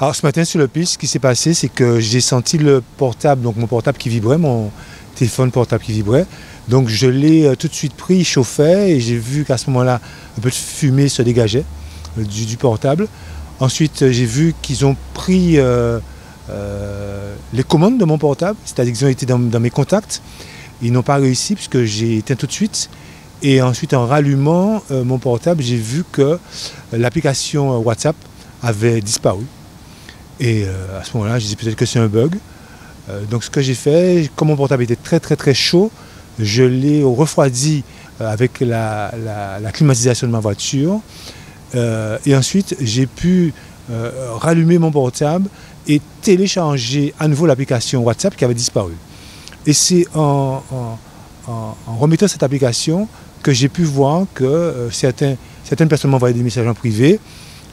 Alors ce matin sur le piste, ce qui s'est passé, c'est que j'ai senti le portable, donc mon portable qui vibrait, mon téléphone portable qui vibrait. Donc je l'ai tout de suite pris, chauffé, et j'ai vu qu'à ce moment-là, un peu de fumée se dégageait du portable. Ensuite, j'ai vu qu'ils ont pris les commandes de mon portable, c'est-à-dire qu'ils ont été dans mes contacts. Ils n'ont pas réussi puisque j'ai éteint tout de suite. Et ensuite, en rallumant mon portable, j'ai vu que l'application WhatsApp avait disparu. Et à ce moment-là, je disais peut-être que c'est un bug. Donc ce que j'ai fait, comme mon portable était très chaud, je l'ai refroidi avec la climatisation de ma voiture. Et ensuite, j'ai pu rallumer mon portable et télécharger à nouveau l'application WhatsApp qui avait disparu. Et c'est en remettant cette application que j'ai pu voir que certaines personnes m'envoyaient des messages en privé.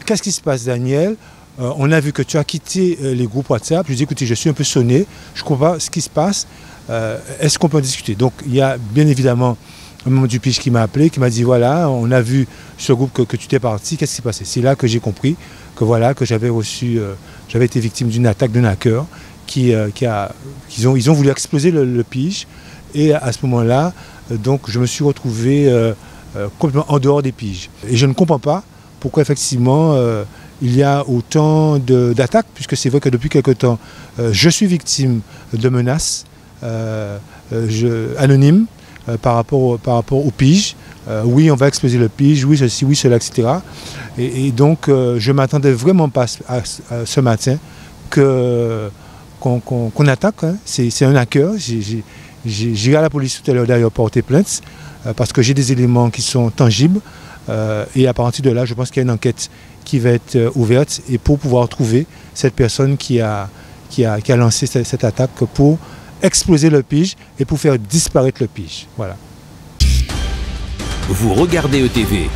« Qu'est-ce qui se passe, Daniel ? On a vu que tu as quitté les groupes WhatsApp. » Je lui ai dit « Écoutez, je suis un peu sonné, je ne comprends pas ce qui se passe. Est-ce qu'on peut en discuter ?» Donc il y a bien évidemment un membre du pitch qui m'a appelé, qui m'a dit « Voilà, on a vu ce groupe que tu t'es parti, qu'est-ce qui s'est passé ?» C'est là que j'ai compris que voilà, que j'avais été victime d'une attaque d'un hacker. Ils ont voulu exploser le pige, et à ce moment-là, donc je me suis retrouvé complètement en dehors des piges. Et je ne comprends pas pourquoi effectivement il y a autant d'attaques, puisque c'est vrai que depuis quelque temps, je suis victime de menaces anonymes par rapport aux piges. Oui, on va exploser le pige, oui ceci, oui cela, etc. Et donc je ne m'attendais vraiment pas à ce matin qu'on attaque, hein. C'est un hacker. J'irai à la police tout à l'heure d'ailleurs porter plainte parce que j'ai des éléments qui sont tangibles et à partir de là, je pense qu'il y a une enquête qui va être ouverte et pour pouvoir trouver cette personne qui a lancé cette attaque pour exploser le pige et pour faire disparaître le pige. Voilà. Vous regardez ETV.